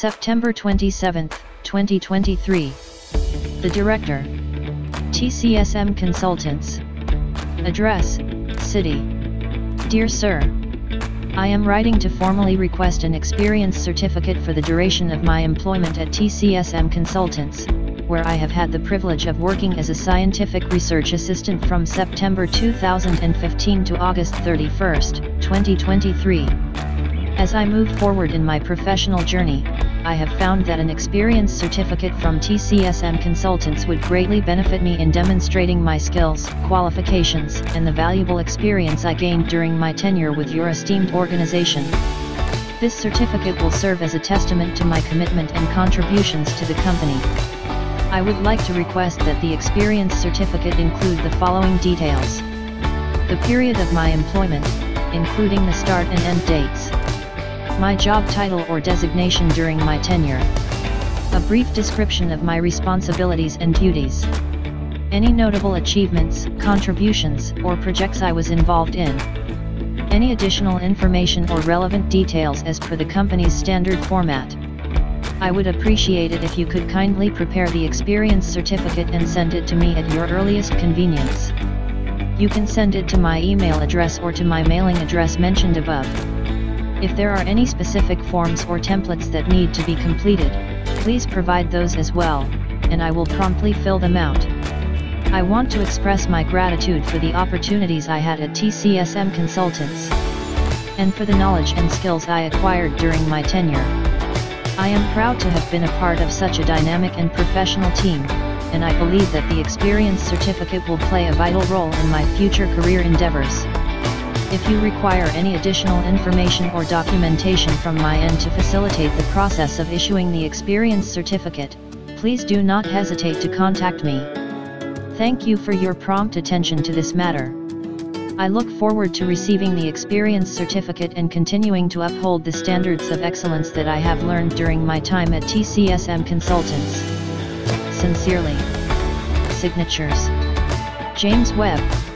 September 27, 2023. The Director, TCSM Consultants. Address, City. Dear Sir, I am writing to formally request an experience certificate for the duration of my employment at TCSM Consultants, where I have had the privilege of working as a scientific research assistant from September 2015 to August 31, 2023. As I move forward in my professional journey, I have found that an experience certificate from TCSM Consultants would greatly benefit me in demonstrating my skills, qualifications, and the valuable experience I gained during my tenure with your esteemed organization. This certificate will serve as a testament to my commitment and contributions to the company. I would like to request that the experience certificate include the following details: the period of my employment, including the start and end dates, my job title or designation during my tenure, a brief description of my responsibilities and duties, any notable achievements, contributions, or projects I was involved in, any additional information or relevant details as per the company's standard format. I would appreciate it if you could kindly prepare the experience certificate and send it to me at your earliest convenience. You can send it to my email address or to my mailing address mentioned above. If there are any specific forms or templates that need to be completed, please provide those as well, and I will promptly fill them out. I want to express my gratitude for the opportunities I had at TCSM Consultants, and for the knowledge and skills I acquired during my tenure. I am proud to have been a part of such a dynamic and professional team, and I believe that the experience certificate will play a vital role in my future career endeavors. If you require any additional information or documentation from my end to facilitate the process of issuing the experience certificate, please do not hesitate to contact me. Thank you for your prompt attention to this matter. I look forward to receiving the experience certificate and continuing to uphold the standards of excellence that I have learned during my time at TCSM Consultants. Sincerely. Signatures, James Webb.